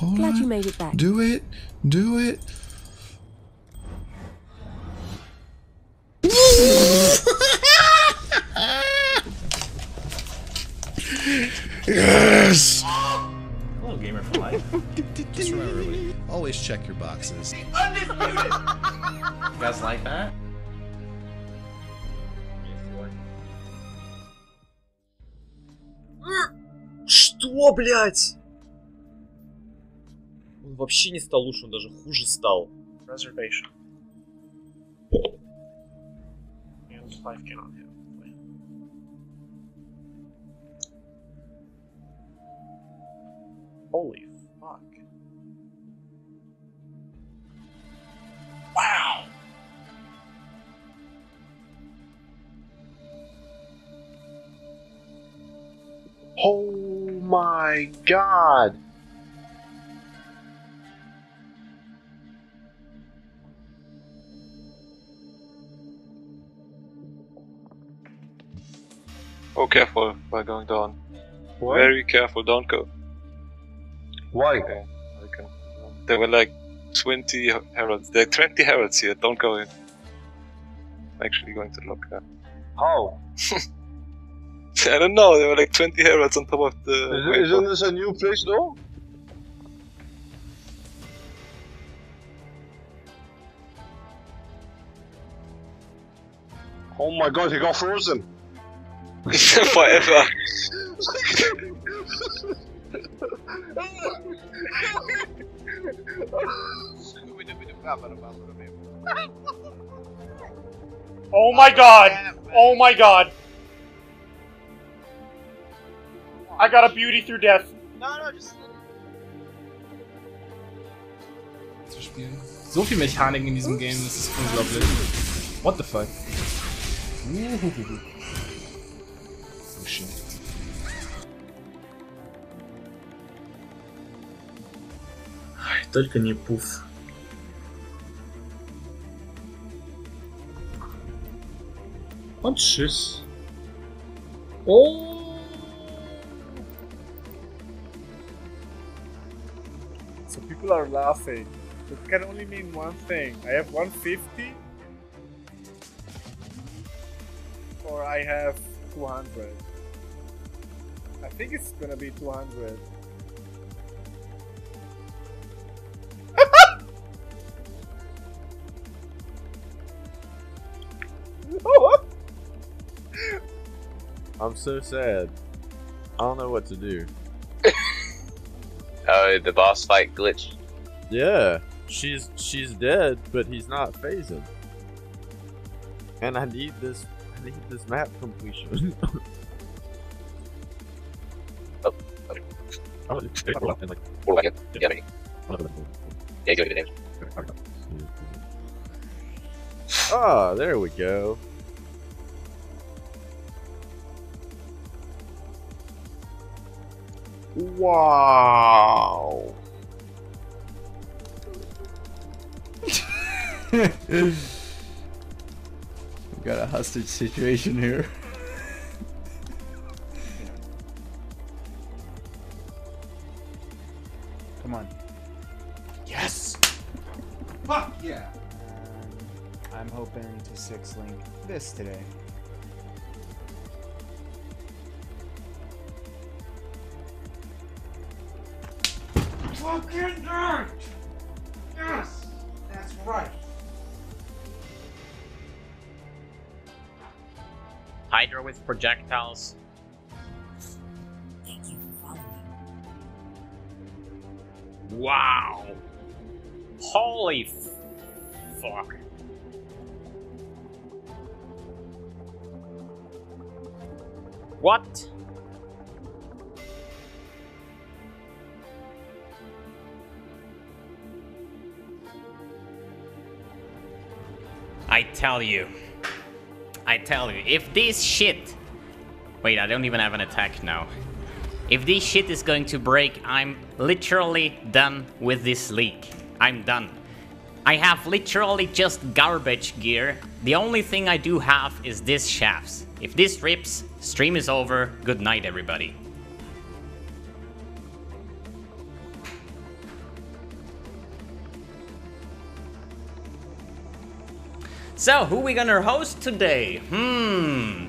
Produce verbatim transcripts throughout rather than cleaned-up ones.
Hold Glad on. you made it back. Do it. Do it. Yes! Hello, Gamer for Life. Just remember, everybody, always check your boxes. Undisputed! You guys like that? Что, блядь? Он вообще не стал лучше, он даже хуже стал. Reservation. Gamer's Life cannot hit. Holy fuck. Wow! Oh my god! Oh, careful by going down. What? Very careful, don't go. Why? Okay. Okay. There were like twenty heralds. There are twenty heralds here. Don't go in. I'm actually going to lock that. How? I don't know. There were like twenty heralds on top of the. Is, isn't this a new place though? Oh my god, he got frozen. Forever. Oh my god! Oh my god! I got a beauty through death. No, no, just. Zu spielen. So viel Mechaniken in diesem Game, das ist unglaublich. What the fuck? Oh shit. Только не пуф. Und tschüss. Oh. So people are laughing. It can only mean one thing. I have one fifty or I have two hundred. I think it's gonna be two hundred. I'm so sad. I don't know what to do. Oh, the boss fight glitched. Yeah, she's she's dead, but he's not phasing. And I need this. I need this map completion. Oh, ah, there we go. Wow. We got a hostage situation here. Come on. Yes. Fuck yeah. Um, I'm hoping to six link this today. Fucking dirt! Yes! That's right! Hydra with projectiles. Thank you for following. Wow! Holy fuck! What? I tell you, I tell you, if this shit... Wait, I don't even have an attack now. If this shit is going to break, I'm literally done with this league. I'm done. I have literally just garbage gear. The only thing I do have is this shafts. If this rips, stream is over. Good night, everybody. So, who we gonna host today? Hmm.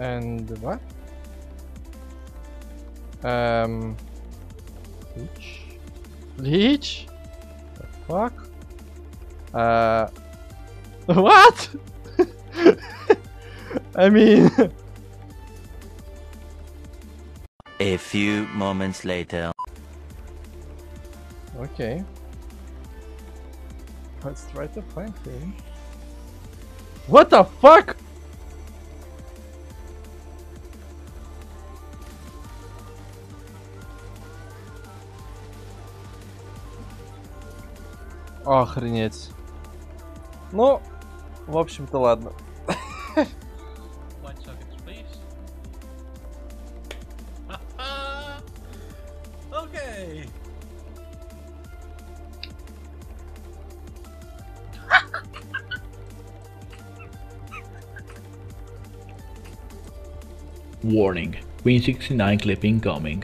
And what? Um. Leech? Leech? The fuck? Uh. What? I mean. A few moments later. Okay. Let's try to find him. What the fuck? Охренеть. Ну, в общем-то, ладно. Warning, Quin sixty-nine clip incoming.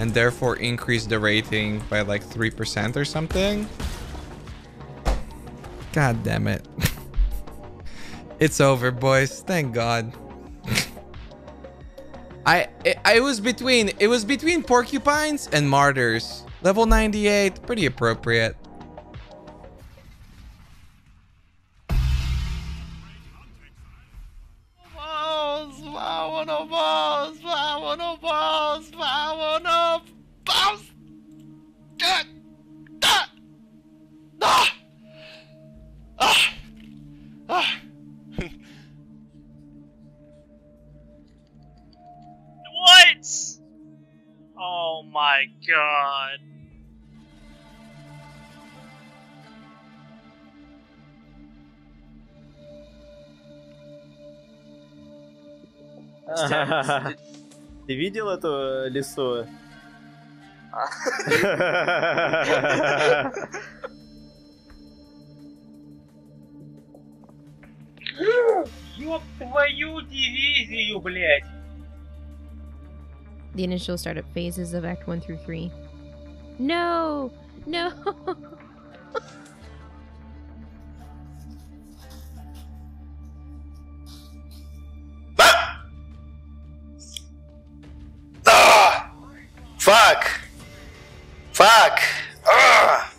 And therefore increase the rating by like three percent or something. God damn it. It's over, boys. Thank God. I it, I was between it was between porcupines and martyrs. Level ninety-eight, pretty appropriate. Oh my God. Ты видел эту лису? Ёб твою дивизию, блядь! The initial startup phases of Act one through three. No! No! Ah! Fuck! Fuck! Ah!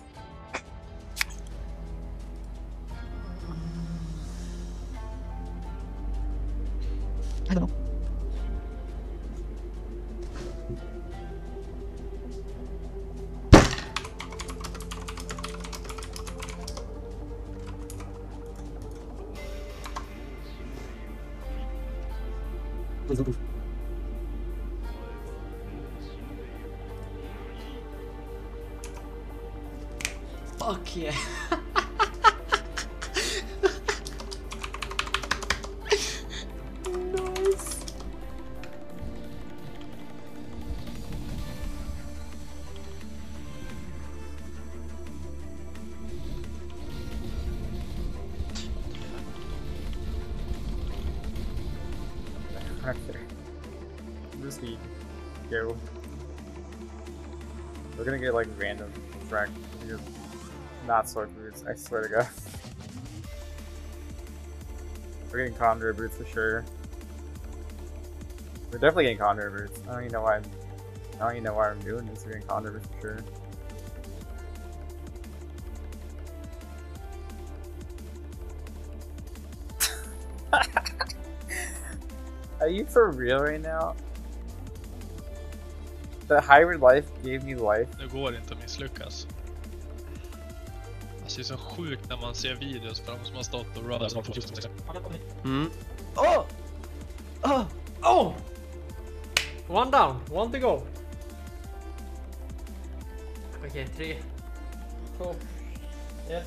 I don't know. Fuck yeah. Nice. Just be careful. We're gonna get like random track. Not sword boots, I swear to God. We're getting Condor boots for sure. We're definitely getting Condor boots. I don't even know why I'm, I don't even know why I'm doing this. We're getting Condor boots for sure. Are you for real right now? The hybrid life gave me life. Det går inte att misslyckas. Det är så sjukt när man ser videos på dem som har stått och rullat. Mm. Åh! Åh! Åh! Oh! One down, one to go. Okay, three. Oh. Yeah.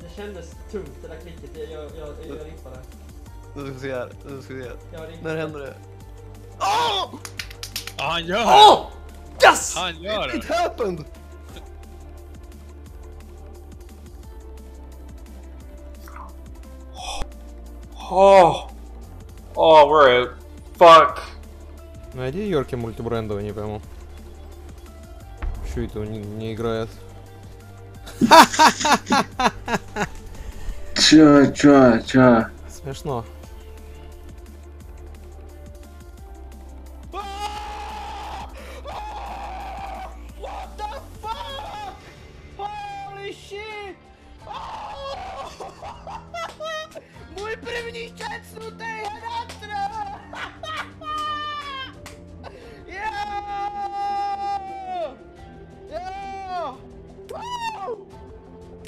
Det kändes tungt det där klicket, jag, jag, jag, jag rippade. Nu ska vi se här, nu ska vi se här. När händer det? Åh! Oh! Ah, han gör! Oh! Yes! Han gör det! It happened! Oh! Oh, we're out. Fuck! Найди Йорки мультибрендовый, не пойму. Чё это он не, не играет? Чё, чё, чё? Смешно. What the fuck? Holy shit! Мой примечательный характер! Yeah! Yeah! Woo!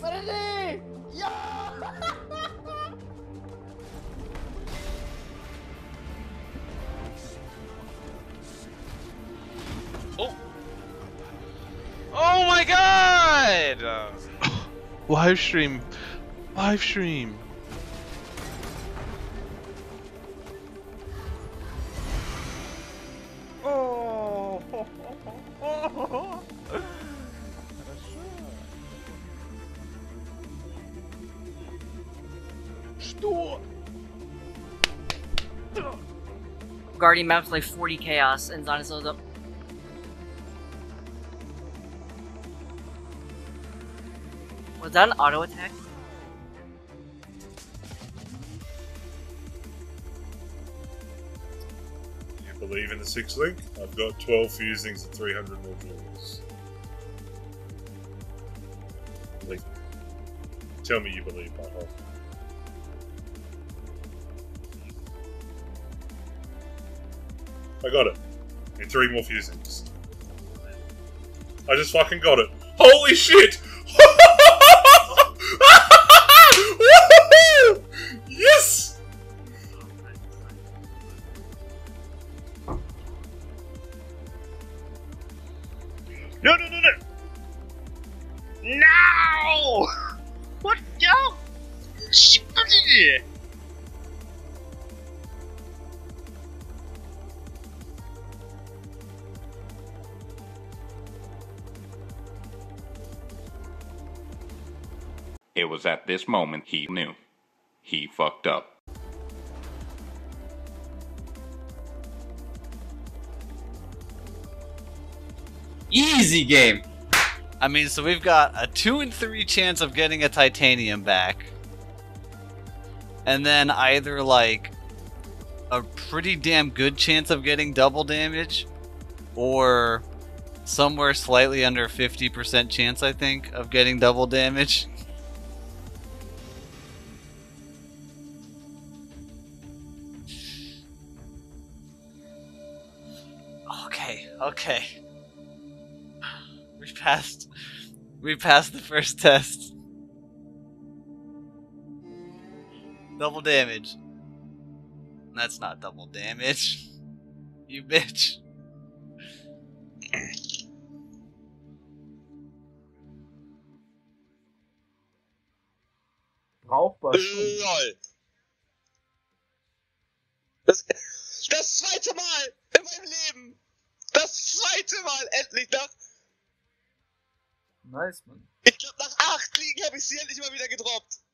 Ready! Yeah! Oh! Oh my god! Live stream! Live stream! Guardian maps like forty chaos and Zana slows up. Was that an auto attack? You believe in the six link? I've got twelve fusings and three hundred more jewels. Please. Tell me you believe my heart. I got it. And three more fusings. I just fucking got it. Holy shit! Yes! No, no, no, no! No! What the? Shit! It was at this moment he knew. He fucked up. Easy game! I mean, so we've got a two in three chance of getting a titanium back. And then either, like, a pretty damn good chance of getting double damage, or somewhere slightly under fifty percent chance, I think, of getting double damage. Okay, we passed, we passed the first test. Double damage. That's not double damage. You bitch. Brauchbar. Das, das zweite Mal in meinem Leben. Das zweite Mal endlich nach. Nice, man. Ich glaube, nach acht Ligen habe ich sie endlich mal wieder gedroppt.